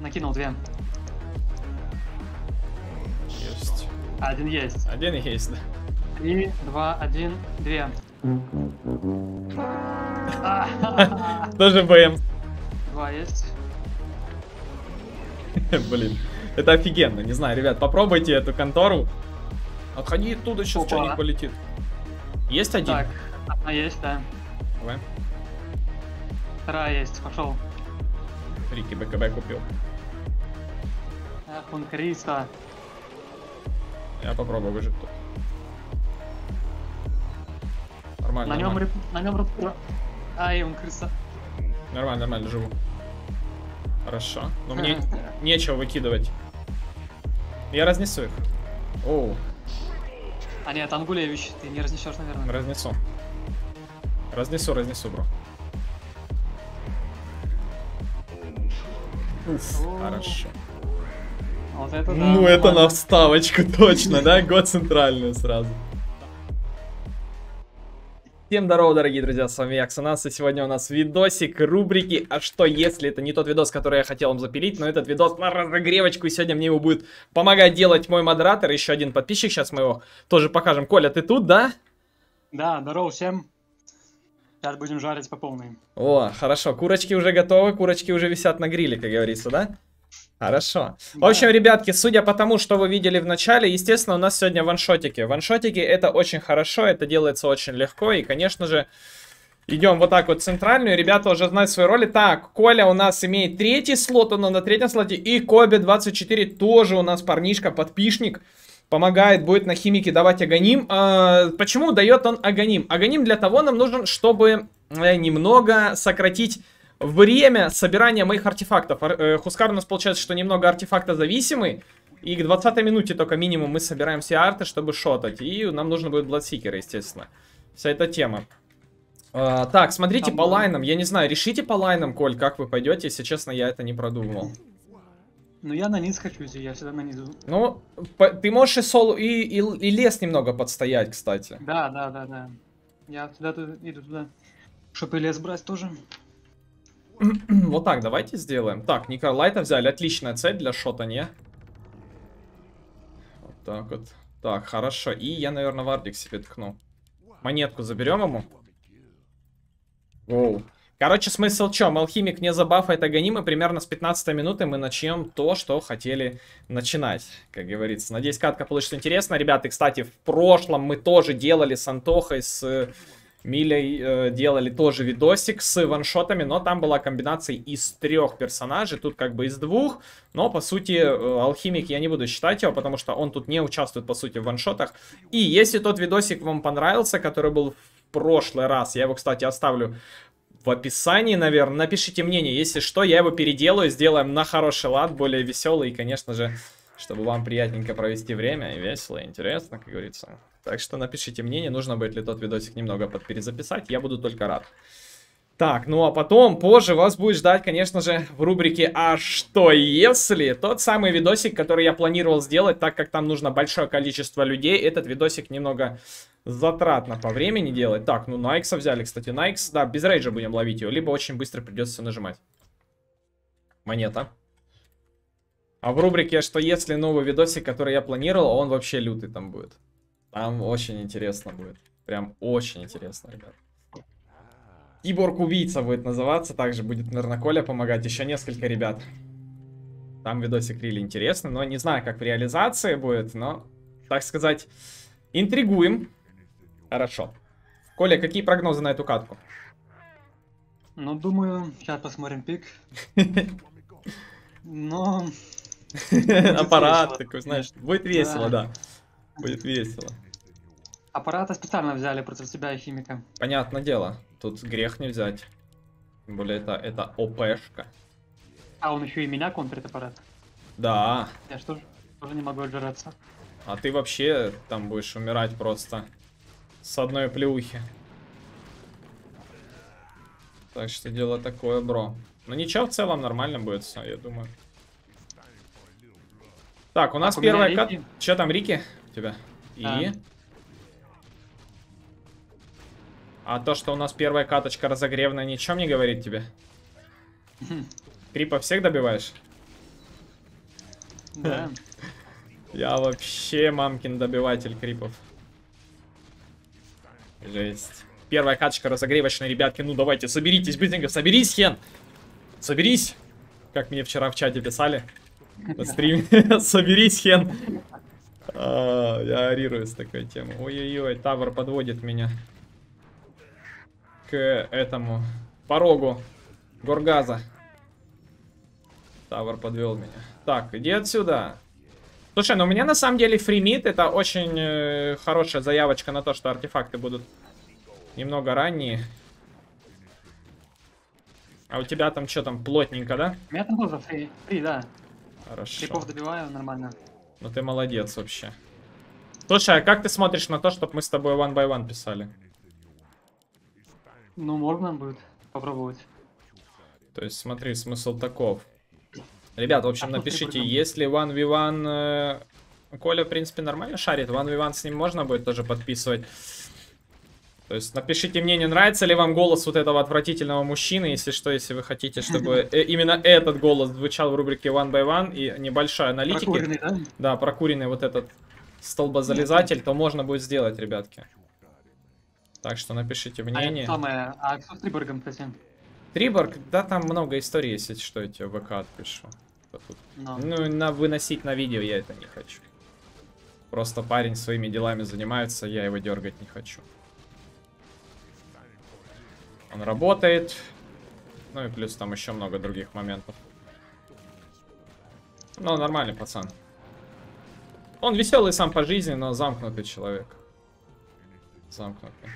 Накинул две. Есть. Один есть. Один есть, да. 3, 2, 1, 2. Тоже БМ. 2 есть. Блин, это офигенно. Не знаю, ребят, попробуйте эту контору. Отходи оттуда, сейчас что-нибудь полетит. Есть один? Так, одна есть, да. Давай. Вторая есть, пошел. Рики БКБ купил. Ах, он Криста. Я попробую выжить тут. Нормально. На нем ай, он крыса. Нормально, нормально, живу. Хорошо. Но мне нечего выкидывать. Я разнесу их. Оу. А нет, Ангулевич, ты не разнесешь, наверное. Разнесу. Разнесу, бро. Уф, хорошо. Вот это да, ну это ладно. На вставочку точно, да? Год центральную сразу. Всем здорово, дорогие друзья, с вами я, Ксеназес, и сегодня у нас видосик рубрики «А что если?». Это не тот видос, который я хотел вам запилить, но этот видос на разогревочку, и сегодня мне его будет помогать делать мой модератор, еще один подписчик, сейчас мы его тоже покажем. Коля, ты тут, да? Да, здорово всем. Сейчас будем жарить по полной. О, хорошо, курочки уже готовы, курочки уже висят на гриле, как говорится, да? Хорошо. В общем, ребятки, судя по тому, что вы видели в начале, естественно, у нас сегодня ваншотики. Ваншотики — это очень хорошо, это делается очень легко. И, конечно же, идем вот так вот центральную. Ребята уже знают свои роли. Так, Коля у нас имеет третий слот, он на третьем слоте. И Коби24 тоже у нас парнишка, подписчик. Помогает, будет на химике давать Аганим. Почему дает он Аганим? Аганим для того нам нужен, чтобы немного сократить время собирания моих артефактов. Хускар у нас получается, что немного артефакта зависимый. И к 20 минуте только минимум мы собираем все арты, чтобы шотать. И нам нужно будет Bloodseeker, естественно. Вся эта тема. Так, смотрите по лайнам. Я не знаю, решите по лайнам, Коль, как вы пойдете. Если честно, я это не продумывал. Ну, я на низ хочу идти, я всегда на низу. Ну, ты можешь и соло, и лес немного подстоять, кстати. Да. Я всегда иду туда, чтобы и лес брать тоже. Вот так давайте сделаем. Так, Некролайта взяли. Отличная цель для шотания. Вот так вот. Так, хорошо. И я, наверное, вардик себе ткну. Монетку заберем ему. Оу. Короче, смысл в чем? Алхимик не забафает Аганим, и примерно с 15 минуты мы начнем то, что хотели начинать, как говорится. Надеюсь, катка получится интересно. Ребята, кстати, в прошлом мы тоже делали с Антохой, с Милей делали тоже видосик с ваншотами, но там была комбинация из 3 персонажей, тут как бы из 2. Но, по сути, Алхимик, я не буду считать его, потому что он тут не участвует, по сути, в ваншотах. И если тот видосик вам понравился, который был в прошлый раз, я его, кстати, оставлю в описании, наверное, напишите мнение. Если что, я его переделаю, сделаем на хороший лад, более веселый, и, конечно же, чтобы вам приятненько провести время, и весело, и интересно, как говорится. Так что напишите мнение, нужно будет ли тот видосик немного подперезаписать, я буду только рад. Так, ну а потом, позже вас будет ждать, конечно же, в рубрике «А что если?». Тот самый видосик, который я планировал сделать, так как там нужно большое количество людей, этот видосик немного затратно по времени делать. Так, ну Найкса взяли, кстати, Найкс, да, без рейджа будем ловить ее, либо очень быстро придется нажимать. Монета. А в рубрике «Что если?» новый видосик, который я планировал, он вообще лютый там будет. Там очень интересно будет. Прям очень интересно, ребят. Триборг-убийца будет называться. Также будет, наверное, Коля помогать. Еще несколько ребят. Там видосик рили интересный. Но не знаю, как в реализации будет. Но, так сказать, интригуем. Хорошо. Коля, какие прогнозы на эту катку? Ну, думаю, сейчас посмотрим пик. Но... аппарат такой, знаешь, будет весело, да. Будет весело. Аппарата специально взяли против тебя и химика. Понятное дело, тут грех не взять. Тем более это ОПшка. А он еще и меня контрит, аппарат. Да. Я что же тоже не могу отжираться. А ты вообще там будешь умирать просто с одной плюхи. Так что дело такое, бро. Ну ничего, в целом нормально будет все, я думаю. Так, у нас первая катка. Че там, Рики? У тебя. Да. И... а то, что у нас первая каточка разогревная, ничем не говорит тебе? Крипа всех добиваешь? Да. Я вообще мамкин добиватель крипов. Жесть. Первая качка разогревочная, ребятки. Ну давайте, соберитесь, быстренько. Соберись, Хен. Соберись. Как мне вчера в чате писали. На стриме. Соберись, Хен. Я орирую с такой темой. Ой-ой-ой, тавер подводит меня. К этому. Порогу. Горгаза. Тавер подвел меня. Так, иди отсюда. Слушай, ну у меня на самом деле фримит. Это очень хорошая заявочка на то, что артефакты будут немного ранние. А у тебя там что там, плотненько, да? У меня там тоже фри, да. Хорошо. Крипов добиваю нормально. Ну ты молодец вообще. Слушай, а как ты смотришь на то, чтобы мы с тобой one by one писали? Ну, можно будет попробовать. То есть, смотри, смысл таков. Ребят, в общем, напишите, если 1v1... Коля, в принципе, нормально шарит. 1v1 с ним можно будет тоже подписывать. То есть, напишите мне, не нравится ли вам голос вот этого отвратительного мужчины. Если что, если вы хотите, чтобы именно этот голос звучал в рубрике 1x1 и небольшая аналитика. Прокуренный, да? Да, прокуренный вот этот столбозалезатель, то можно будет сделать, ребятки. Так что напишите мнение. А что с Триборгом, кстати? Триборг, да, там много историй, если что, я тебе в ВК отпишу. Ну, выносить на видео я это не хочу. Просто парень своими делами занимается, я его дергать не хочу. Он работает. Ну и плюс там еще много других моментов. Но нормальный пацан. Он веселый сам по жизни, но замкнутый человек. Замкнутый.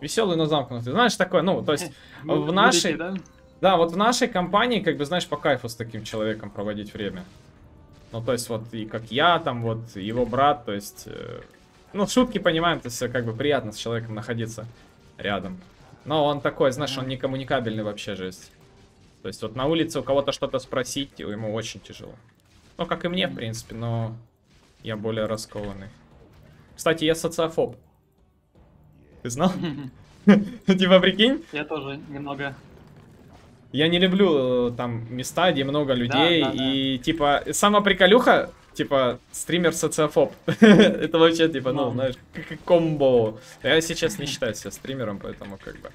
Веселый, но замкнутый. Знаешь, такое, ну, то есть в нашей... Да, вот в нашей компании, как бы, знаешь, по кайфу с таким человеком проводить время. Ну, то есть вот и как я, там вот его брат, то есть... Ну, шутки понимаем, то есть как бы приятно с человеком находиться рядом. Но он такой, знаешь, он некоммуникабельный вообще, жесть. То есть вот на улице у кого-то что-то спросить, ему очень тяжело. Ну, как и мне, в принципе, но я более раскованный. Кстати, я социофоб. Ты знал? Типа, прикинь? Я тоже немного. Я не люблю там места, где много людей. И типа, сама приколюха, типа, стример-социофоб. Это вообще, типа, ну, знаешь, комбо. Я сейчас не считаю себя стримером, поэтому как бы...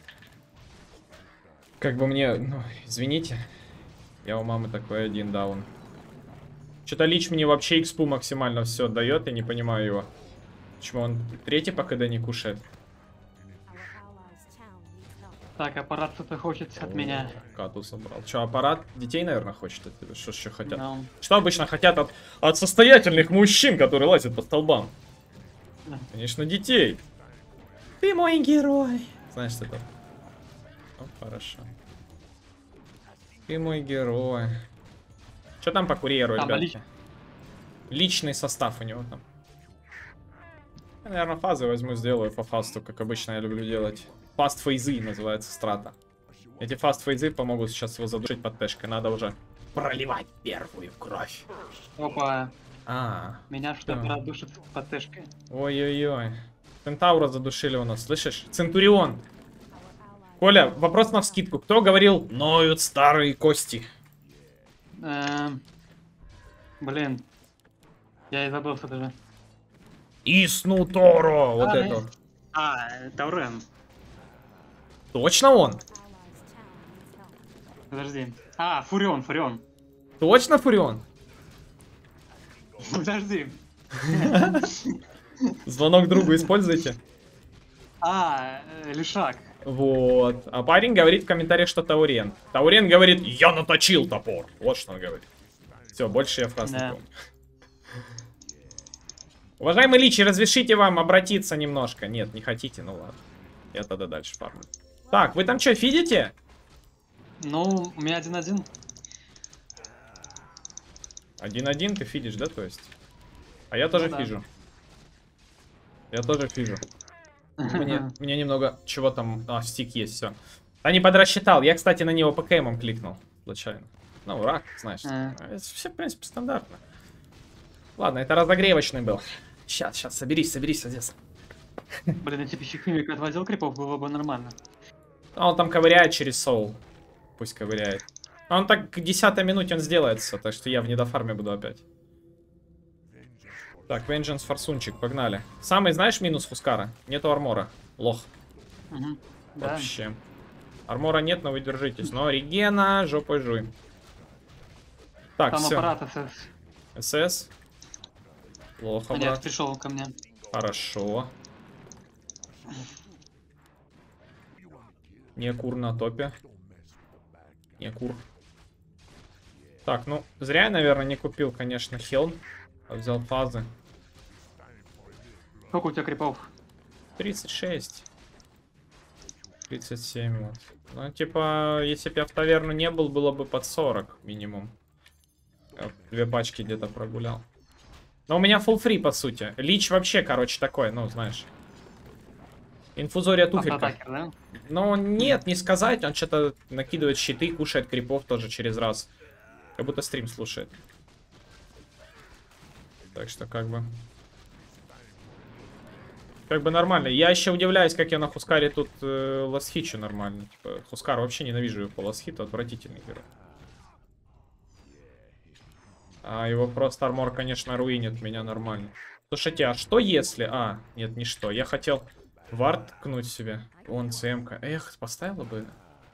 Как бы мне... Ну, извините. Я у мамы такой один даун. Что-то Лич мне вообще экспу максимально все дает, я не понимаю его. Почему он третий по КД не кушает? Так, аппарат кто-то хочет от меня. Кату собрал. Че, аппарат детей, наверное, хочет от тебя? Что еще хотят? No. Что обычно хотят от состоятельных мужчин, которые лазят по столбам? No. Конечно, детей. Ты мой герой. Знаешь, что это? О, хорошо. Ты мой герой. Что там по курьеру, там, ребят? Личный состав у него там. Я, наверное, фазы возьму, сделаю по фасту, как обычно я люблю делать. Фаст-фейзы называется страта. Эти фаст-фейзы помогут сейчас его задушить под тэшкой. Надо уже проливать первую кровь. Опа. Меня что-то продушит под тэшкой. Ой-ой-ой. Центаура задушили у нас, слышишь? Центурион. Коля, вопрос навскидку. Кто говорил, ноют старые кости? Блин. Я и забыл, что даже. Исну Торо. Вот это. Таурен. Точно он? Подожди. Фурион, Фурион. Точно Фурион? Подожди. Звонок другу используйте. Лишак. Вот. А парень говорит в комментариях, что Таурен. Таурен говорит, я наточил топор. Вот что он говорит. Все, больше я фраз не помню. Уважаемый Личи, разрешите вам обратиться немножко? Нет, не хотите, ну ладно. Я тогда дальше фармлю. Так, вы там что, фидите? Ну, у меня 1-1. 1-1 ты фидишь, да, то есть? А я тоже фижу. Я тоже фижу. Мне немного чего там... стик есть, все. А не подрасчитал. Я, кстати, на него по кэмам кликнул. Случайно. Ну, рак, знаешь. Это все, в принципе, стандартно. Ладно, это разогревочный был. Сейчас, соберись, Одесса. Блин, если бы еще химик отвозил крипов, было бы нормально. А он там ковыряет через соул. Пусть ковыряет. А он так к 10-й минуте он сделается, так что я в недофарме буду опять. Так, Vengeance, форсунчик, погнали. Самый, знаешь, минус Хускара? Нету армора. Лох. Угу. Вообще. Да. Армора нет, но вы держитесь. Но регена жопой жуй. Так, там все. Аппарат СС. СС. Плохо, брат. Пришел ко мне. Хорошо. Не кур на топе. Не кур. Так, ну, зря я, наверное, не купил, конечно, хелм. А взял фазы. Сколько у тебя крипов? 36. 37 вот. Ну, типа, если бы я в таверну не был, было бы под 40 минимум. Я две пачки где-то прогулял. Но у меня full free, по сути. Лич вообще, короче, такой, ну, знаешь. Инфузория туфелька. Да? Но нет, не сказать. Он что-то накидывает щиты, кушает крипов тоже через раз. Как будто стрим слушает. Так что как бы... Как бы нормально. Я еще удивляюсь, как я на Хускаре тут ласхичу нормально. Типа, Хускар вообще ненавижу его по ласхиту. Отвратительный герой. А его просто армор, конечно, руинит меня нормально. Слушайте, а что если... А, нет, не что. Я хотел вард ткнуть себе. Вон ЦМ-ка. Эх, поставила бы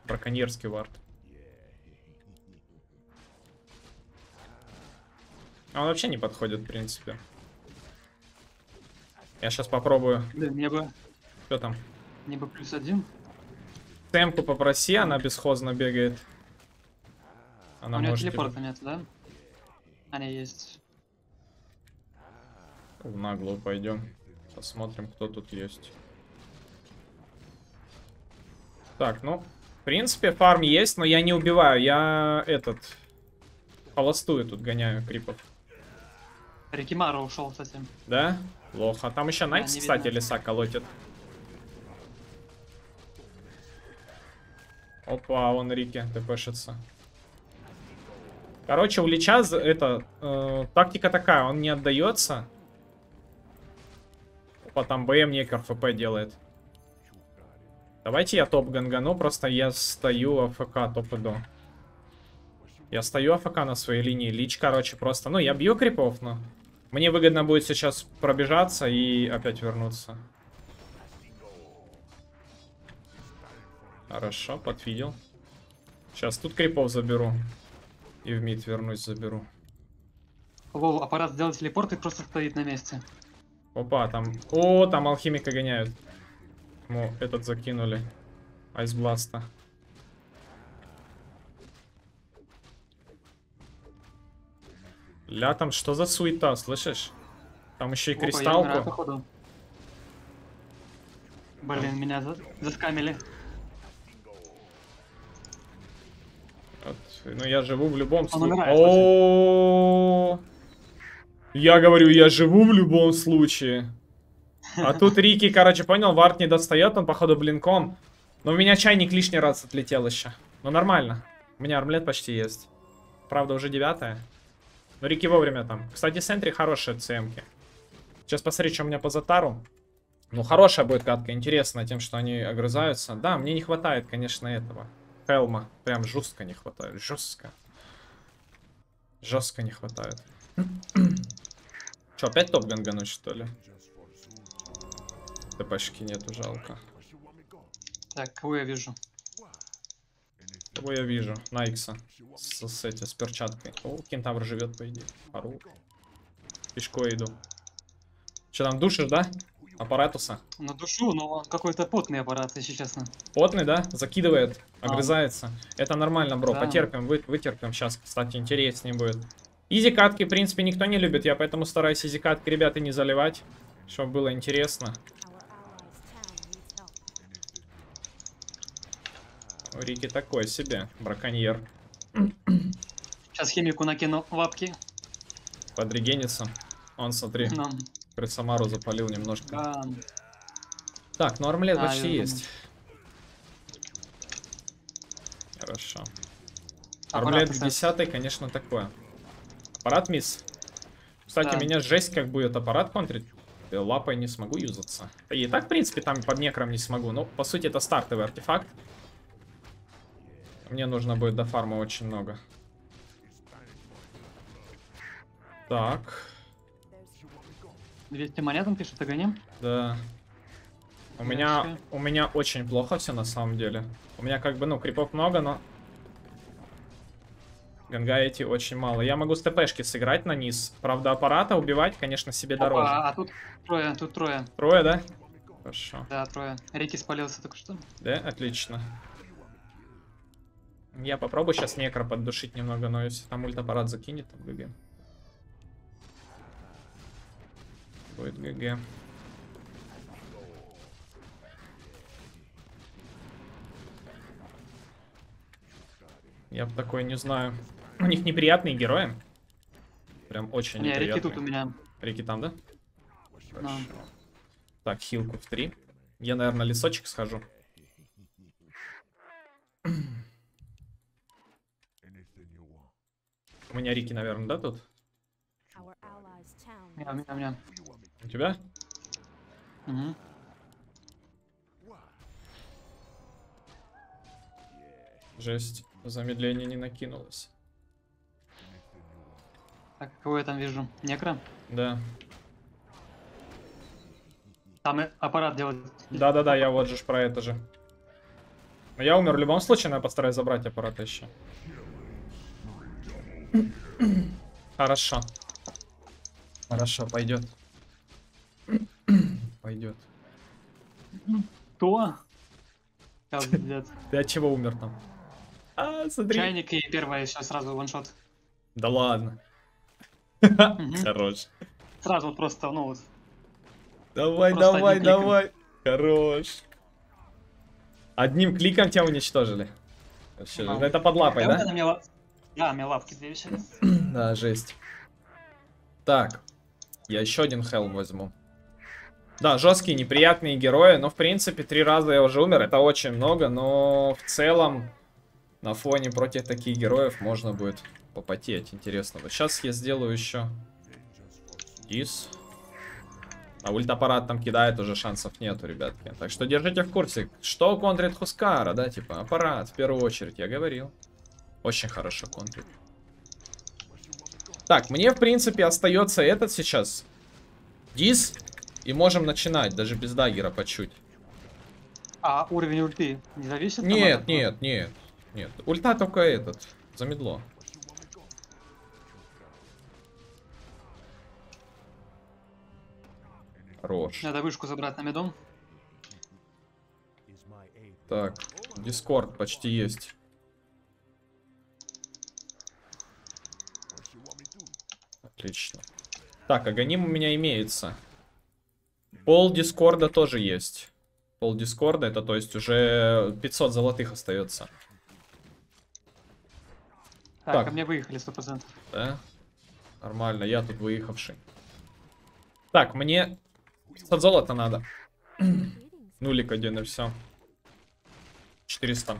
браконьерский вард. А он вообще не подходит, в принципе. Я сейчас попробую. Да, мне бы... Что там? Мне бы +1. Темку попроси, она бесхозно бегает. Она у нее телепорта нет, да? Они есть. В наглую пойдем. Посмотрим, кто тут есть. Так, ну, в принципе, фарм есть, но я не убиваю. Я этот... холостую тут гоняю крипов. Рикимару ушел, кстати. Да? Плохо. Там еще Найкс, да, кстати, видно. Леса колотит. Опа, он Рики ТПшится. Короче, у Лича это, тактика такая, он не отдается. Опа, там БМ некр ФП делает. Давайте я топ гангану, просто я стою АФК топ и до. Я стою АФК на своей линии. Лич, короче, просто... Ну, я бью крипов, но... Мне выгодно будет сейчас пробежаться и опять вернуться. Хорошо, подвидел. Сейчас тут крипов заберу. И в мид вернусь, заберу. Воу, аппарат сделал телепорт и просто стоит на месте. Опа, там... О, там алхимика гоняют. О, этот закинули. Айсбласта. Ля, там что за суета, слышишь? Там еще и кристаллку. Опа, я умираю, походу. Блин, меня заскамили. Вот. Ну я живу в любом случае. О, я говорю, я живу в любом случае. А тут Рики, короче, понял, вард не достает, он походу блинком. Но у меня чайник лишний раз отлетел еще. Но нормально. У меня армлет почти есть. Правда, уже 9-я. Но Рики вовремя там. Кстати, Сентри хорошие ЦМки. Сейчас посмотри, что у меня по Затару. Ну, хорошая будет катка. Интересно тем, что они огрызаются. Да, мне не хватает, конечно, этого. Хелма. Прям жестко не хватает. Жестко. Жестко не хватает. Че, опять топ гангануть, что ли? ТПшки нету, жалко. Так, кого я вижу? Кого я вижу? Найкса. С перчаткой. О, кентавр живет, по идее. Пару. Пешкой иду. Че там, душишь, да? Аппаратуса? Ну, душу, но он какой-то потный аппарат, если честно. Потный, да? Закидывает, огрызается. Это нормально, бро. Да. Потерпим, вытерпим. Сейчас, кстати, интереснее будет. Изи катки, в принципе, никто не любит. Я поэтому стараюсь изи катки, ребята, не заливать. Чтобы было интересно. У Рики такой себе, браконьер. Сейчас химику накину лапки. Подрегенится. Он, смотри, Пресамару запалил немножко. Да. Так, ну армлет почти есть. Хорошо. Аппарат армлет в 10-й, конечно, такое. Аппарат мисс. Кстати, да. Меня жесть как будет аппарат контрить. Лапой не смогу юзаться. И так, в принципе, там под некром не смогу. Но, по сути, это стартовый артефакт. Мне нужно будет до фарма очень много. Так. 200 монет он пишет, Аганим? Да. У меня очень плохо все на самом деле. У меня как бы, ну, крипов много, но... Ганга эти очень мало. Я могу с ТПшки сыграть на низ. Правда, аппарата убивать, конечно, себе дороже. А тут трое, тут трое. Трое, да? Хорошо. Да, трое. Рики спалился только что. Да, отлично. Я попробую сейчас некро поддушить немного, но если там ульт-аппарат закинет, то ГГ. Будет ГГ. Я бы такой не знаю. У них неприятные герои. Прям очень неприятные. Рики тут у меня. Рики там, да? Хорошо. Так, хилку в 3. Я, наверное, на лесочек схожу. У меня Рики, наверное, да, тут? У меня. У тебя? Угу. Жесть. Замедление не накинулось. Так, кого я там вижу? Некро? Да. Там аппарат делает. Да-да-да, я вот же про это же. Но я умер в любом случае, но я постараюсь забрать аппарат еще. Хорошо. Хорошо, пойдет. Пойдет. Кто? Ты от чего умер там? А, смотри. Чайник и первая сейчас сразу ваншот. Да ладно. Хорош. Сразу просто, ну вот. Давай, давай, давай. Хорош. Одним кликом тебя уничтожили. Это под лапой, да? Да, у меня лапки две сейчас. Да, жесть. Так. Я еще один хелм возьму. Да, жесткие, неприятные герои. Но, в принципе, 3 раза я уже умер. Это очень много, но в целом... На фоне против таких героев можно будет попотеть. Интересно. Вот сейчас я сделаю еще дис. А ульт-аппарат там кидает, уже шансов нету, ребятки. Так что держите в курсе. Что контрит Хускара, да, типа аппарат в первую очередь, я говорил. Очень хорошо контрит. Так, мне в принципе остается этот сейчас. Дис. И можем начинать, даже без даггера по чуть. А уровень ульты не зависит? Нет, нет, нет. Нет, ульта только этот, замедло. Хорош. Надо вышку забрать на медом. Так, дискорд почти есть. Отлично. Так, Аганим у меня имеется. Пол дискорда тоже есть. Пол дискорда, это то есть уже 500 золотых остается. Так, ко мне выехали 100%. Да? Нормально, я тут выехавший. Так, мне 500 золота надо. Нулик один и все. 400.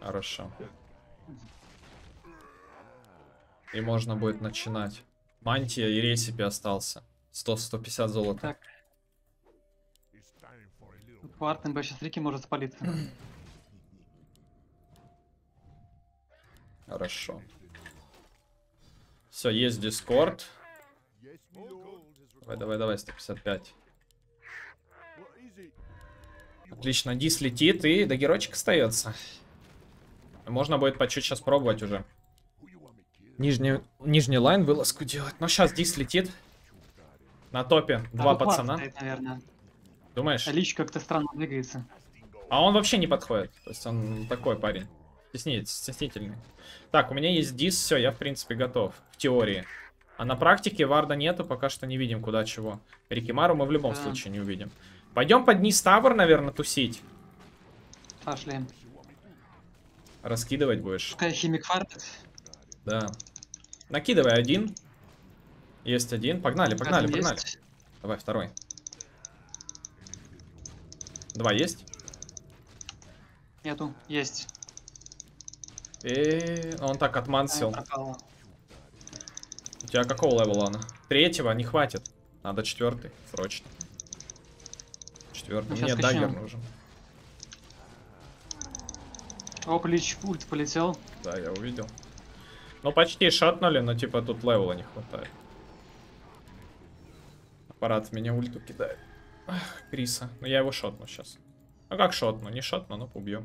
Хорошо. И можно будет начинать. Мантия и ресипи остался. 100-150 золота. Так. Кварт МБ сейчас Рики может спалиться. Хорошо. Все, есть дискорд. Давай, давай, давай, 155. Отлично, дис летит и дагерочек остается. Можно будет по чуть сейчас пробовать уже. Нижний лайн вылазку делать. Но сейчас дис летит. На топе 2 пацана. Стоит, наверное. Думаешь? Лич как-то странно двигается. А он вообще не подходит. То есть он такой парень. Стеснительный. Так, у меня есть дис, все, я в принципе готов. В теории. А на практике варда нету, пока что не видим куда чего. Рикимару мы в любом случае не увидим. Пойдем под низ тавр, наверное, тусить. Пошли. Раскидывать будешь. Какая химик фартит. Да. Накидывай один. Есть один. Погнали, погнали, погнали. Давай второй. 2 есть? Нету, есть. И он так отмансил. У тебя какого левела она? 3-го не хватит. Надо 4-й, срочно. 4-й. Мне дагер нужен. Оп, лич пульт полетел. Да, я увидел. Ну почти шатнули, но типа тут левела не хватает. Аппарат в меня ульту кидает. Ах, Криса. Ну я его шотну сейчас. Ну как шотну? Не шотну, но убьем.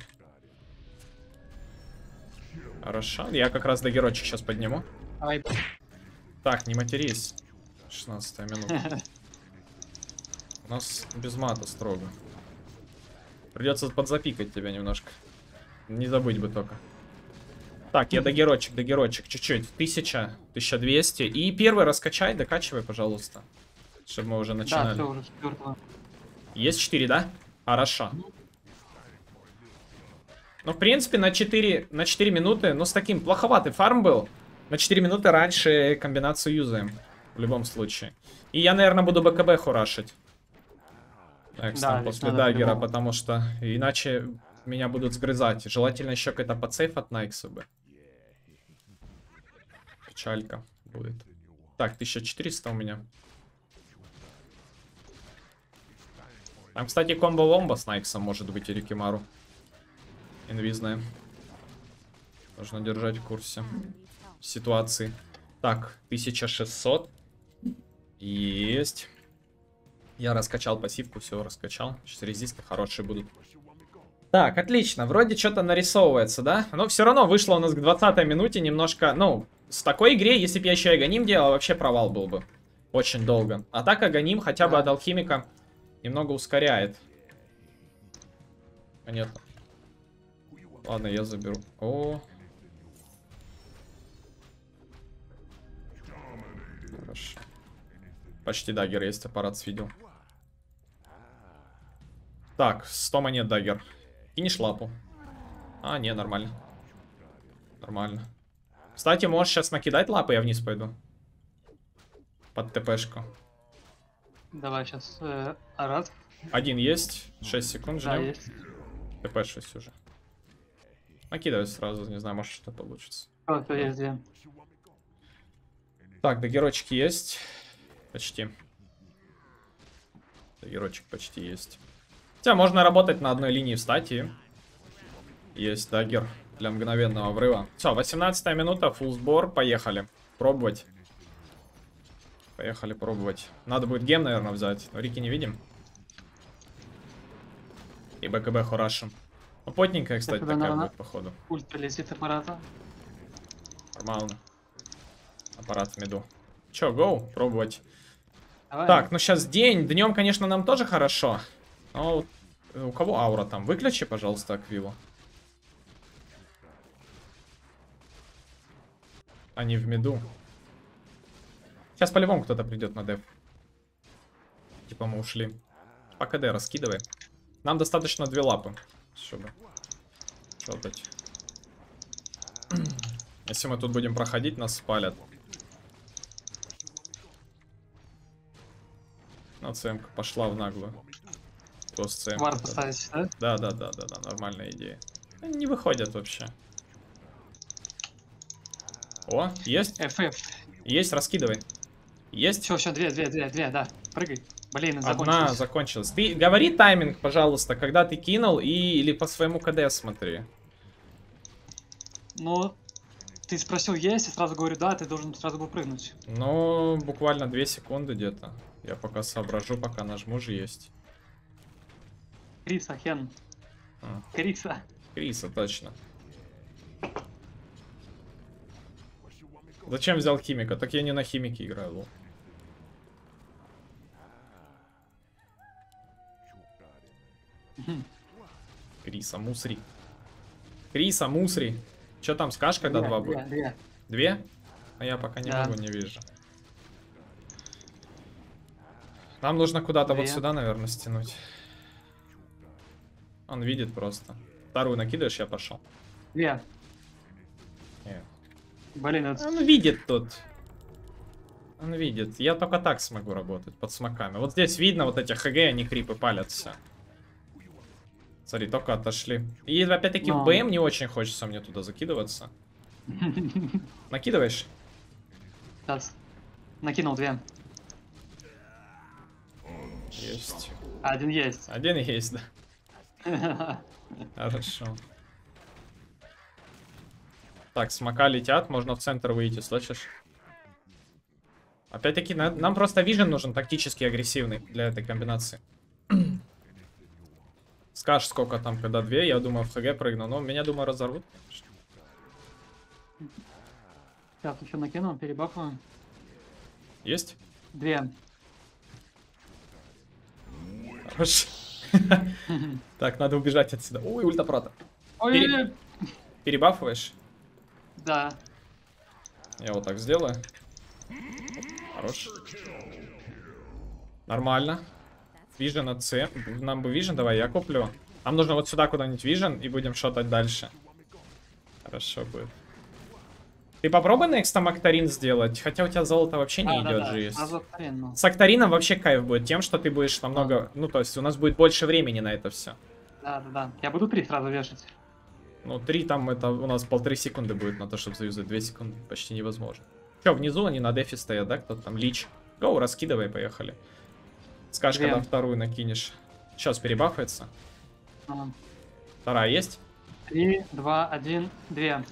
Хорошо. Я как раз дагерочек сейчас подниму. Ай. Так, не матерись. 16-я минута. У нас без мата строго. Придется подзапикать тебя немножко. Не забыть бы только. Так, я дагерочек. Чуть-чуть. 1000, 1200. И первый раскачай, докачивай, пожалуйста. Чтобы мы уже начинали. Да, уже есть 4, да? Хорошо. Ну, в принципе, на 4 минуты, но с таким плоховатый фарм был. На 4 минуты раньше комбинацию юзаем. В любом случае. И я, наверное, буду БКБ хурашить. Да, после даггера, потому что иначе меня будут сгрызать. Желательно еще какой-то подсейф от Найкса бы. Печалька будет. Так, 1400 у меня. Там, кстати, комбо-ломба с Найксом может быть и Рикимару. Инвизная. Нужно держать в курсе ситуации. Так, 1600. Есть. Я раскачал пассивку, все раскачал. Сейчас резисты хорошие будут. Так, отлично. Вроде что-то нарисовывается, да? Но все равно вышло у нас к 20-й минуте немножко... Ну, с такой игре, если бы я еще Аганим делал, вообще провал был бы. Очень долго. А так Аганим хотя бы от Алхимика немного ускоряет. Понятно. Ладно, я заберу. О. Хорошо. Почти даггер есть, аппарат свидел. Так, 100 монет даггер. И не шлапу. А, не, нормально. Нормально. Кстати, можешь сейчас накидать лапы, я вниз пойду. Под ТПшку. Давай сейчас арат. Один есть. 6 секунд ждем. Да, есть. ТП 6 уже. Накидывай сразу, не знаю, может что-то получится. О, то есть, да. Так, даггерочки есть. Почти. Даггерочек почти есть. Хотя можно работать на одной линии, встать и... Есть даггер для мгновенного врыва. Все, 18-я минута, фулл сбор, поехали. Пробовать. Поехали пробовать. Надо будет гем, наверное, взять. Но Рики не видим. И БКБ хурашим. Ну, потненькая, кстати, такая будет, походу. Пульт прилетит аппарата. Нормально. Аппарат в меду. Че, гоу, пробовать. Давай. Так, ну сейчас день. Днем, конечно, нам тоже хорошо. Но у кого аура там? Выключи, пожалуйста, аквилу. Они в меду. Сейчас по-любому кто-то придет на деф. Типа мы ушли. По КД раскидывай. Нам достаточно 2 лапы, чтобы чёртать. Если мы тут будем проходить, нас спалят. ЦМ-ка пошла в наглую. Вар поставить, да? Да, нормальная идея. Они не выходят вообще. О, есть? FF. Есть, раскидывай. Есть? Все, все, две, да. Прыгай. Блин, одна закончилась. Ты говори тайминг, пожалуйста, когда ты кинул и или по своему КД смотри. Ну, ты спросил есть, и сразу говорю да, ты должен сразу был прыгнуть. Ну, буквально 2 секунды где-то. Я пока соображу, пока нажму же есть. Криса, Хен. А. Криса, точно. Зачем взял химика? Так я не на химике играю, лол. Криса, мусри. Че там скажешь, когда 2 будет? 2? А я пока не могу, не вижу. Нам нужно куда-то вот сюда, наверное, стянуть. Он видит просто. Вторую накидываешь, я пошел. Нет. Блин, это... Он видит тут. Он видит. Я только так смогу работать, под смоками. Вот здесь видно вот эти ХГ, они крипы палятся. Смотри, только отошли. И опять-таки в БМ не очень хочется мне туда закидываться. Накидываешь? Сейчас. Накинул 2. Есть. Один есть, да. Хорошо. Так, смока летят, можно в центр выйти, слышишь? Опять-таки, нам просто вижен нужен тактически агрессивный для этой комбинации. Скажешь, сколько там, когда 2, я думаю, в ХГ прыгну, но меня, думаю, разорвут. Сейчас еще накину, перебафую. Есть? 2. Хорош. Так, надо убежать отсюда. Ой, ультапрата. Перебафываешь? Да. Я вот так сделаю. Хорош. Нормально. Вижен от С. Нам бы вижен, давай я куплю. Нам нужно вот сюда куда-нибудь вижен и будем шотать дальше. Хорошо будет. Ты попробуй на экстам Актарин сделать, хотя у тебя золото вообще не идет же есть. С Актарином вообще кайф будет тем, что ты будешь намного... Ну, то есть у нас будет больше времени на это все. Да-да-да. Я буду 3 сразу вешать. Ну, 3 там это у нас 1,5 секунды будет на то, чтобы заюзать. 2 секунды почти невозможно. Че, внизу они на дефе стоят, да? Кто-то там лич. Гоу, раскидывай, поехали. Скажешь, когда вторую накинешь. Сейчас перебафается. Вторая есть? 3, 2, 1, 2.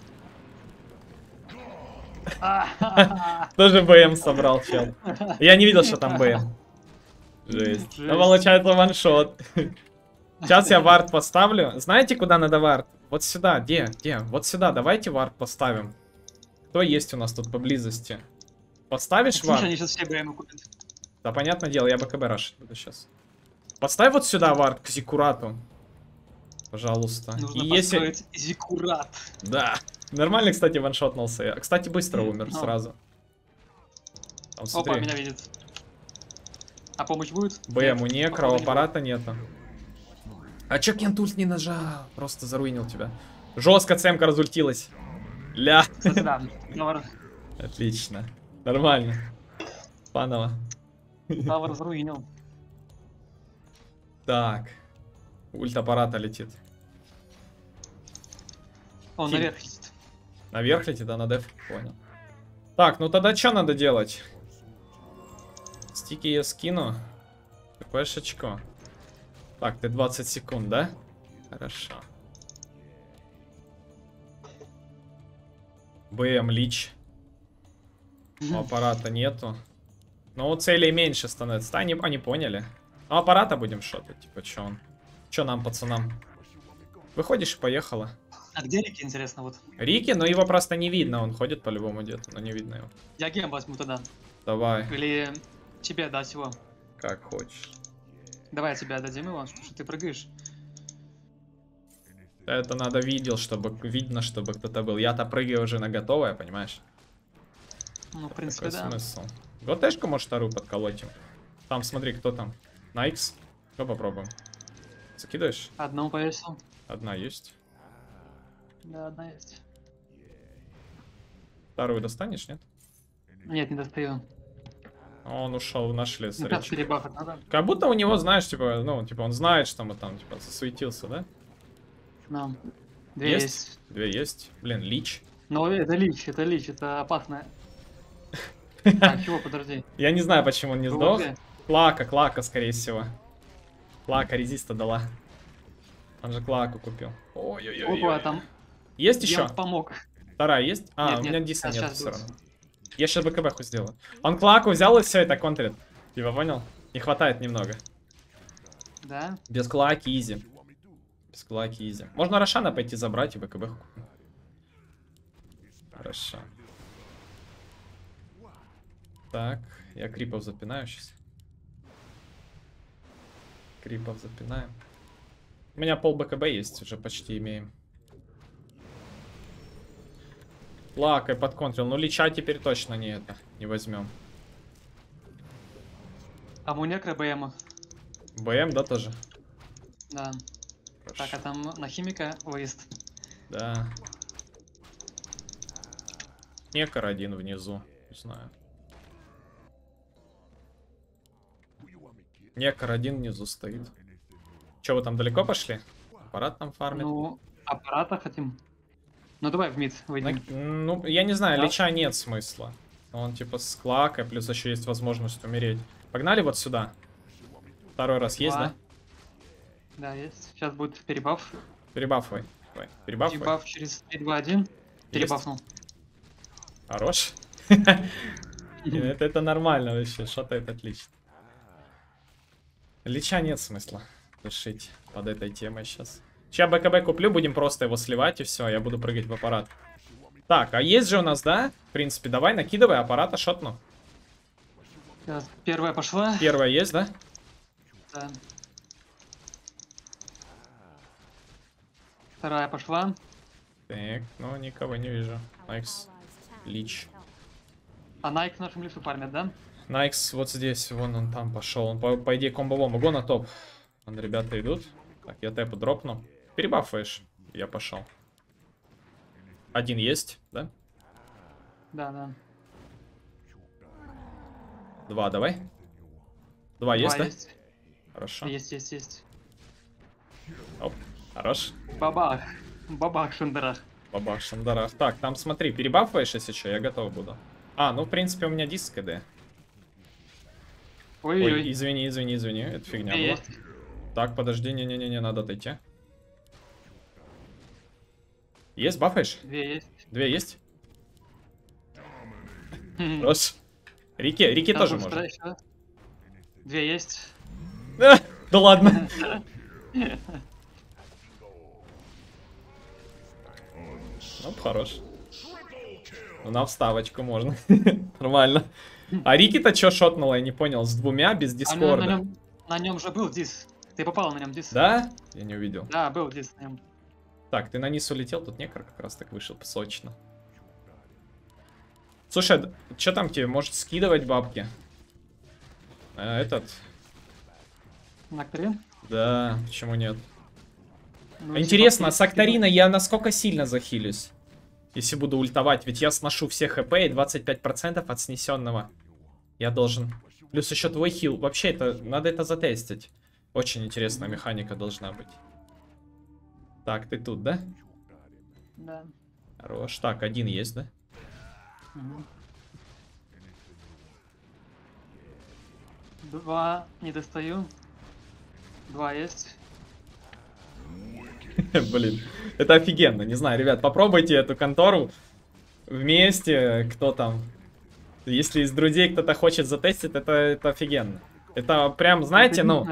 Тоже БМ собрал, чел. Я не видел, что там БМ. Жесть. Получается ваншот. Сейчас я вард поставлю. Знаете, куда надо вард? Вот сюда, где? Вот сюда, давайте вард поставим. Кто есть у нас тут поблизости? Подставишь вард? Они сейчас все БМ купят. Да, понятное дело, я БКБ рашить буду сейчас. Подставь вот сюда вард к Зикурату. Пожалуйста. Нужно подставить Зикурат. Да. Нормально, кстати, ваншотнулся я. Кстати, быстро умер сразу. Там, опа, меня видит. А помощь будет? БМ у некро, аппарата нету. А чё Кент ульт не нажал? Просто заруинил тебя. Жестко цемка разультилась. Ля. Отлично. Нормально. Паново. Тавр заруинил. Так. Ульт аппарата летит. Он наверх летит. Наверх летит, да, на деф. Понял. Так, ну тогда что надо делать? Стики я скину. Какое шечко. Так, ты 20 секунд, да? Хорошо. БМ лич. Аппарата нету. Но у целей меньше становится. Они поняли. Ну, аппарата будем шотать. Типа, че он? Че нам, пацанам? Выходишь и поехала. А где Рики, интересно, вот? Рики, но его просто не видно, он ходит по-любому где-то, но не видно его. Я гем возьму тогда. Давай. Или тебе дать его. Как хочешь. Давай тебе отдадим его, потому что ты прыгаешь. Это надо видно, чтобы кто-то был. Я-то прыгаю уже на готовое, понимаешь? Ну, в принципе, да. Смысл. ГТшку, может, вторую подколотим. Там, смотри, кто там. Найкс. Что попробуем? Закидываешь? Одну повесил. Одна есть. Да, одна есть. Вторую достанешь, нет? Нет, не достаю. Он ушел, нашли. Смотри, как будто у него, знаешь, типа, ну, типа, он знает, что мы там, типа, засуетился, да? Да. 2 есть. 2 есть. Блин, лич. Ну, это лич, это опасно. А, чего, подожди. Я не знаю, почему он не сдох. Клака, скорее всего. Клака резиста дала. Он же клаку купил. Ой-ой-ой. Там... Есть еще? Помог. Вторая есть? А, нет, у меня диса нет все равно. Я сейчас БКБ-ху сделаю. Он клаку взял и все, это контрит. Типа, понял? Не хватает немного. Да? Без клаки изи. Без клаки изи. Можно Рошана пойти забрать и БКБ-ху. Хорошо. Так, я крипов запинаю сейчас. Крипов запинаем. У меня пол БКБ есть, уже почти имеем. Лакай подконтрил. Ну, лича теперь точно не возьмем. А у некро БМ. БМ, да, тоже? Да. Хорошо. Так, а там на химика выезд. Да. Некор один внизу, не знаю. Некор один внизу стоит. Че, вы там далеко пошли? Аппарат там фармит. Ну, аппарата хотим. Ну, давай в мид выйдем. Ну, я не знаю, да? Лича нет смысла. Он типа с клакой, плюс еще есть возможность умереть. Погнали вот сюда. Второй раз 2. Есть, да? Да, есть. Сейчас будет перебаф. Перебафывай. Перебаф через 3, 2, 1. Перебафнул. Хорош. Это нормально вообще, шатает отлично. Лича нет смысла тушить под этой темой сейчас. Сейчас БКБ куплю, будем просто его сливать и все, я буду прыгать в аппарат. Так, а есть же у нас, да? В принципе, давай накидывай аппарата, шотну. Первая пошла. Первая есть, да? Да. Вторая пошла. Так, ну никого не вижу. Найкс, лич. А Найкс в нашем лифу пармит, да? Найкс вот здесь, вон он там пошел. Он по идее комболом. Го на топ. Вон ребята идут. Так, я тэпу дропну. Перебафаешь. Я пошел. Один есть, да? Да, да. Два, давай. Два есть, да? Есть. Хорошо. Есть, есть, есть. Оп, хорош. Бабах. Бабах, шандарах. Бабах, шандарах. Так, там смотри, перебафаешь, если что, я готов буду. А, ну в принципе у меня диск КД. Ой, извини, извини, извини, это фигня была. Так, подожди, не-не-не, надо отойти. Есть, бафаешь? Две есть. Две есть? Хорош. Рики, Рики тоже можно. Две есть. Да ладно. Ну, хорош. На вставочку можно. Нормально. А Рики-то чё шотнула, я не понял, с двумя, без дискорда. На нем же был дис. Ты попал на нем дис. Да? Я не увидел. Да, был дис на нем. Так, ты на низ улетел, тут некро как раз так вышел сочно. Слушай, что там тебе? Может скидывать бабки? Этот. Нактарин? Да, почему нет? Ну, интересно, а с Актарина я насколько сильно захилюсь? Если буду ультовать, ведь я сношу все хп и 25% от снесенного. Я должен. Плюс еще твой хил. Вообще, это надо это затестить. Очень интересная механика должна быть. Так, ты тут, да? Да. Хорош. Так, один есть, да? Угу. Два. Не достаю. Два есть. Блин, это офигенно. Не знаю, ребят, попробуйте эту контору вместе, кто там. Если из друзей кто-то хочет затестить, это офигенно. Это прям, знаете, ну...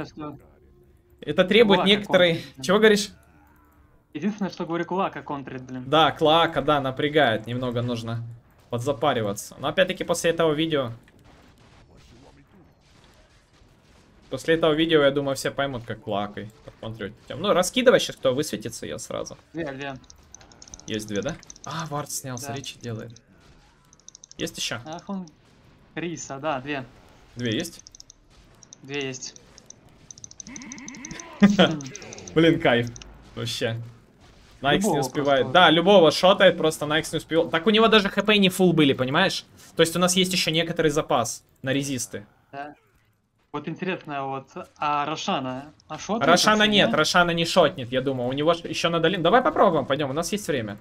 Это требует некоторые... Чего говоришь? Единственное, что говорю, клака контрит, блин. Да, клака, да, напрягает. Немного нужно подзапариваться. Но опять-таки после этого видео... После этого видео, я думаю, все поймут, как лакой. Ну, раскидывай сейчас, кто высветится, я сразу. Две. Есть две, да? А, вард снялся, да. Ричи делает. Есть еще? Ах, он... Риса, да, две. Две есть? Две есть. Блин, кайф. Вообще. Найкс не успевает. Да, любого шотает, просто Найкс не успевал. Так у него даже хп не фулл были, понимаешь? То есть у нас есть еще некоторый запас на резисты. Да. Вот интересно, вот, а Рошана? А шотнет? Рошана нет, Рошана не шотнет, я думаю. У него еще на долину. Давай попробуем, пойдем, у нас есть время.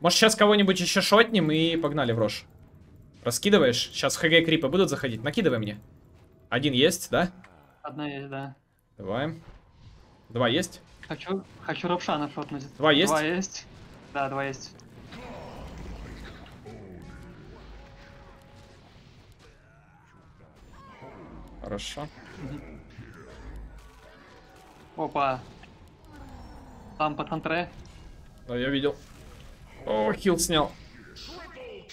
Может, сейчас кого-нибудь еще шотнем и погнали в Рош. Раскидываешь? Сейчас ХГ крипы будут заходить. Накидывай мне. Один есть, да? Одна есть, да. Давай. Два есть? Хочу Рошана шотнуть. Два есть? Два есть. Да, два есть. Хорошо. Опа. Там по контре. Да, я видел. О, хил снял.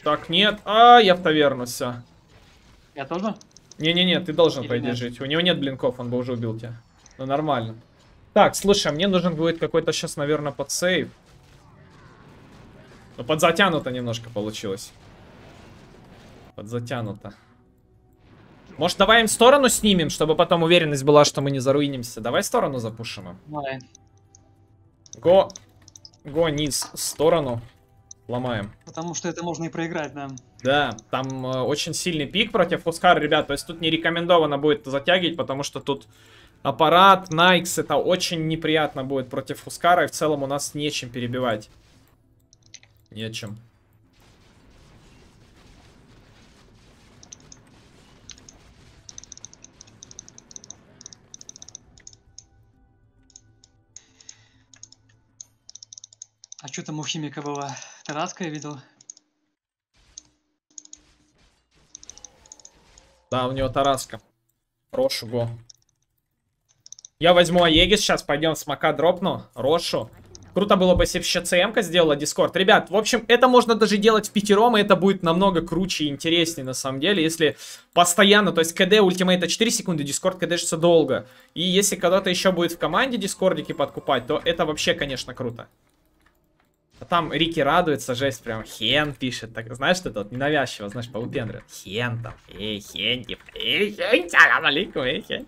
Так, нет. А, я в таверну, все. Я тоже? Не-не-не, ты должен поддержать. У него нет блинков, он бы уже убил тебя. Ну, нормально. Так, слушай, мне нужен будет какой-то сейчас, наверное, подсейв. Ну, подзатянуто немножко получилось. Подзатянуто. Может, давай им сторону снимем, чтобы потом уверенность была, что мы не заруинимся. Давай сторону запушим. Давай. Го. Го низ. Сторону. Ломаем. Потому что это можно и проиграть, да. Да, там очень сильный пик против Хускара, ребят. То есть тут не рекомендовано будет затягивать, потому что тут аппарат, Найкс. Это очень неприятно будет против Хускара. И в целом у нас нечем перебивать. Нечем. А что там у Химика было? Таратка я видел. Да, у него тараска. Рошу го. Я возьму Aegis сейчас, пойдем смока дропну. Рошу. Круто было бы, если бы еще ЦМ-ка сделала Дискорд. Ребят, в общем, это можно даже делать в пятером, и это будет намного круче и интереснее, на самом деле, если постоянно, то есть КД ультимейта 4 секунды, Дискорд КДшится долго. И если когда-то еще будет в команде Дискордики подкупать, то это вообще, конечно, круто. А там Рики радуется, жесть, прям хен пишет. Так, знаешь, что это вот ненавязчиво, знаешь, по упендрю. Хен там, хен, типа, хен, салам алейкум, хен.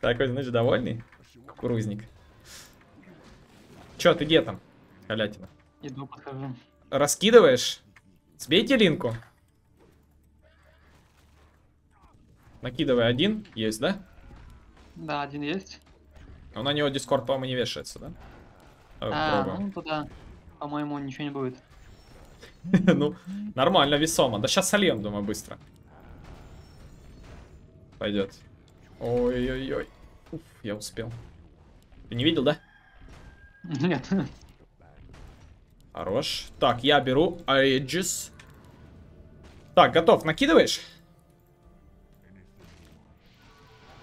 Такой, знаешь, довольный кукурузник. Че, ты где там, халятина? Иду, подхожу. Раскидываешь? Сбейте линку. Накидывай один. Есть, да? Да, один есть. Но на него Дискорд, по-моему, не вешается, да? А, ну туда, по-моему, ничего не будет. Ну, нормально, весомо. Да сейчас сольем, думаю, быстро. Пойдет. Ой-ой-ой. Я успел. Ты не видел, да? Нет. Хорош. Так, я беру Aegis. Так, готов. Накидываешь?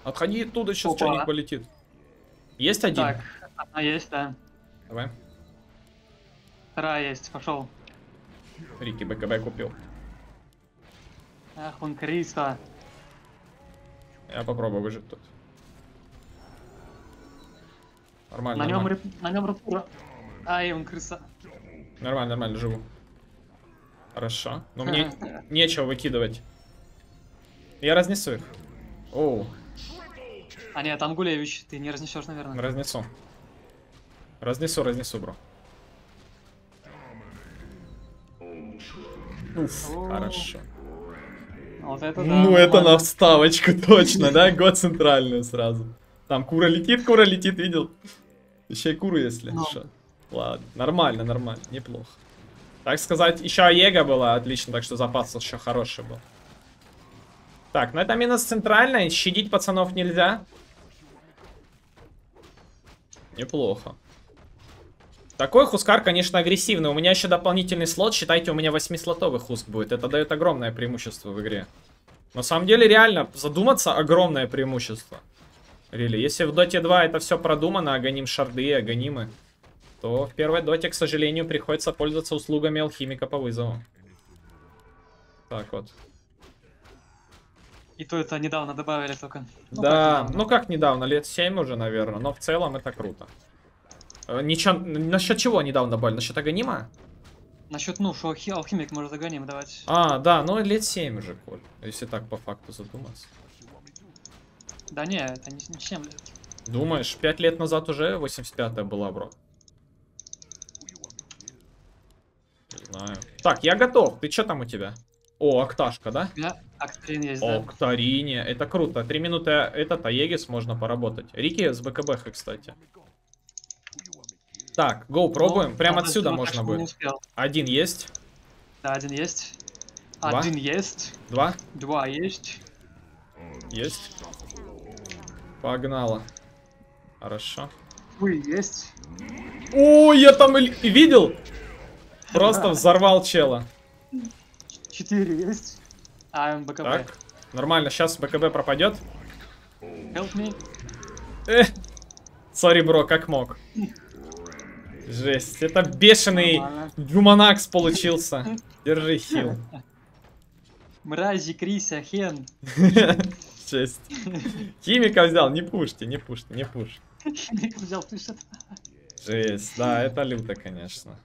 Отходи оттуда, сейчас что-нибудь полетит. Есть один? Так, одна есть, да. Давай. Вторая есть, пошел. Рики БКБ купил. Ах, он криса. Я попробую выжить тут. Нормально, на нем рапура. Ай, он крыса. Нормально, нормально, живу. Хорошо. Но мне нечего выкидывать. Я разнесу их. Оу. А нет, Ангулевич, ты не разнесешь, наверное. Разнесу. Разнесу, бро. Уф, хорошо. Вот это да, ну нормально. Это на вставочку, точно, да? Год центральную сразу. Там кура летит, видел? Еще и куру, если. Но. Ладно, нормально, неплохо. Так сказать, еще Аега была отлично, так что запас еще хороший был. Так, ну это минус центральная, щадить пацанов нельзя. Неплохо. Такой Хускар, конечно, агрессивный. У меня еще дополнительный слот, считайте, у меня 8-слотовый Хуск будет. Это дает огромное преимущество в игре. На самом деле, реально, задуматься огромное преимущество. Рили, если в Доте 2 это все продумано, Аганим шарды, Аганимы, то в первой Доте, к сожалению, приходится пользоваться услугами Алхимика по вызову. Так вот. И то это недавно добавили только. Ну, да, как недавно. Ну как недавно, лет 7 уже, наверное, но в целом это круто. Ничего, насчет чего недавно добавили? Насчет Аганима? Насчет, ну, что Алхимик может Аганим давать. А, да, ну лет 7 уже, Коль, если так по факту задуматься. Да не, это не 7 лет. Думаешь, 5 лет назад уже 85-я была, бро? Не знаю. Так, я готов. Ты что там у тебя? О, окташка, да? Да, Октарин есть, да. Октарине, это круто. 3 минуты этот Aegis можно поработать. Рики с БКБ, кстати. Так, гоу, пробуем. Прямо отсюда можно будет. Один есть? Да, один есть. Два? Один есть. Два? Два есть. Есть. Погнала. Хорошо. Ой, есть. О, я там видел? Просто взорвал чела. 4 есть. А, БКБ. Так, нормально, сейчас БКБ пропадет. Help me. Сори, бро, как мог. Жесть, это бешеный Гуманакс получился. Держи хил. Мрази, Крися, хен. Жесть. Химика взял, не пушьте. Химика взял, пишет. Жесть, да, это люто, конечно.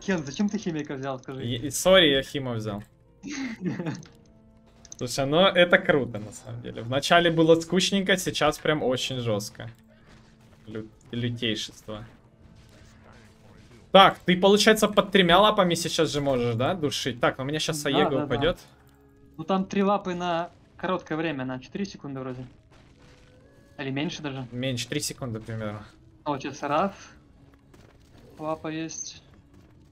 Кен, зачем ты химика взял, скажи? Сори, я хима взял. Слушай, ну это круто, на самом деле. Вначале было скучненько, сейчас прям очень жестко. Лютейшество. Так, ты, получается, под 3 лапами сейчас же можешь, да, душить? Так, у меня сейчас Аега упадет. Ну там 3 лапы на... Короткое время, на 4 секунды вроде. Или меньше даже. Меньше, 3 секунды примерно. А вот сейчас Раф. Лапа есть.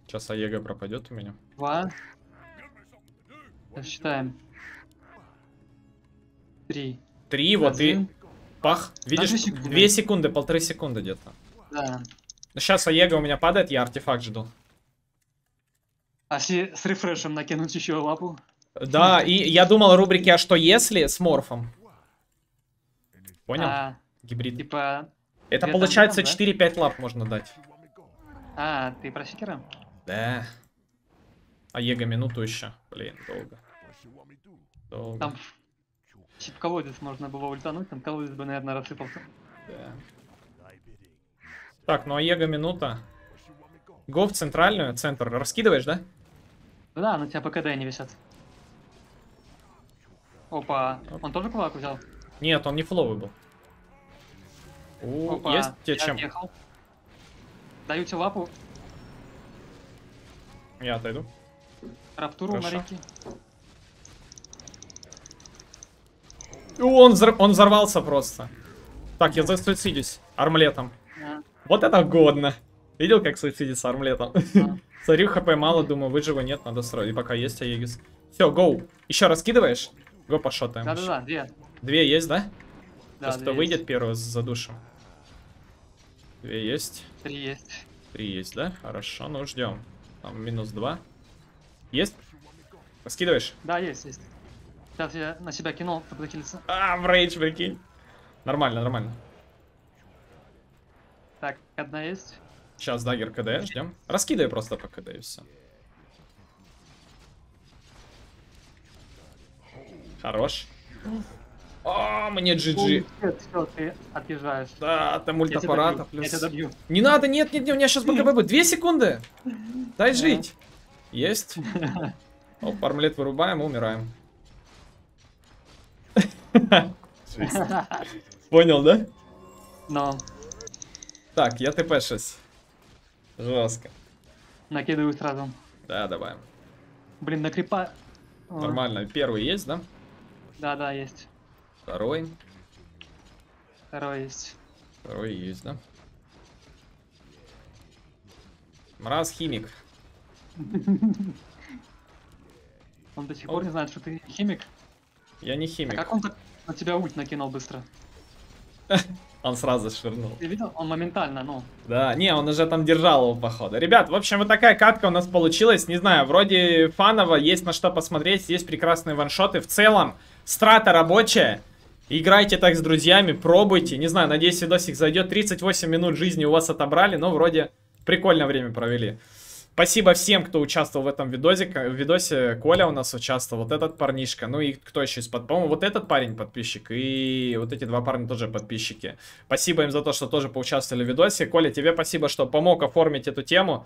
Сейчас Аега пропадет у меня. 2. Считаем. 3. 3, вот и... Пах. Видишь, 2 секунды, 1,5 секунды где-то. Да. Сейчас Аега у меня падает, я артефакт жду. А если с рефрешем накинуть еще лапу? Да, и я думал о рубрике «А что если?» с морфом. Понял? А, гибрид. Типа... Это получается 4-5 лап можно дать. А, ты про Сикера? Да. Аега минуту еще. Блин, долго. Долго. Там в колодец можно было ультануть, там колодец бы, наверное, рассыпался. Да. Так, ну Аега минута. Го в центральную, центр. Раскидываешь, да? Да, но у тебя по КД не висят. Опа, он тоже кулак взял? Нет, он не фловый был. Опа, есть тебе чем? Отъехал. Даю тебе лапу. Я отойду. Раптуру на Рики. Он взорвался просто. Так, я засуицидюсь армлетом. А. Вот это годно. Видел, как суицидится армлетом? А. Смотрю, хп мало, думаю, выжива нет, надо строить. И пока есть Aegis. Все, гоу. Еще раз кидываешь? Го пошотаем. Да-да-да, две. Две есть, да? Да, просто выйдет есть. Первую за душем. Две есть. Три есть. Три есть, да? Хорошо, ну ждем. Там минус 2. Есть? Раскидываешь? Да, есть, есть. Сейчас я на себя кинул, чтобы закилиться. А, в рейдж, прикинь. Нормально, нормально. Так, одна есть. Сейчас Дагер КД, ждем. Раскидывай просто по КД и все. Хорош. О, мне GG. Все, ты отъезжаешь. Да, там ультапарата плюс. Не надо, нет, нет, нет, у меня сейчас БКБ будет. 2 секунды. Дай жить. Есть. Оп, армлет вырубаем, умираем. Понял, да? Но. Так, я ТП 6. Жестко. Накидываю сразу. Да, добавим. Блин, на крипа. Нормально, первый есть, да? Да, да, есть. Второй. Второй есть. Второй есть, да? Мраз химик. Он до сих пор не знает, что ты химик. Я не химик. А как он так на тебя ульт накинул быстро? Он сразу швырнул. Ты видел? Он моментально, ну. Да, не, он уже там держал его, походу. Ребят, в общем, вот такая катка у нас получилась. Не знаю, вроде фаново, есть на что посмотреть, есть прекрасные ваншоты. В целом, страта рабочая. Играйте так с друзьями, пробуйте. Не знаю, надеюсь, видосик зайдет. 38 минут жизни у вас отобрали, но вроде прикольное время провели. Спасибо всем, кто участвовал в этом видосе. Коля у нас участвовал, вот этот парнишка, ну и кто еще из-под, по-моему, вот этот парень подписчик, и вот эти два парня тоже подписчики. Спасибо им за то, что тоже поучаствовали в видосе. Коля, тебе спасибо, что помог оформить эту тему.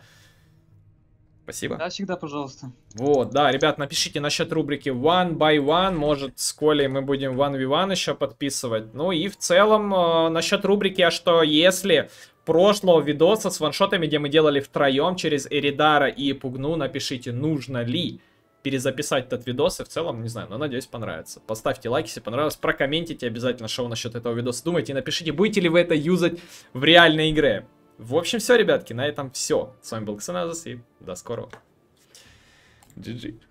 Спасибо. Да, всегда, пожалуйста. Вот, да, ребят, напишите насчет рубрики One by One, может, с Колей мы будем 1v1 еще подписывать. Ну и в целом, насчет рубрики «А что если?» прошлого видоса с ваншотами, где мы делали втроем через Эридара и Пугну, напишите, нужно ли перезаписать этот видос, и в целом, не знаю, но надеюсь, понравится. Поставьте лайк, если понравилось, прокомментите обязательно, что насчет этого видоса думаете, и напишите, будете ли вы это юзать в реальной игре. В общем, все, ребятки, на этом все. С вами был Ксеназес, и до скорого. GG.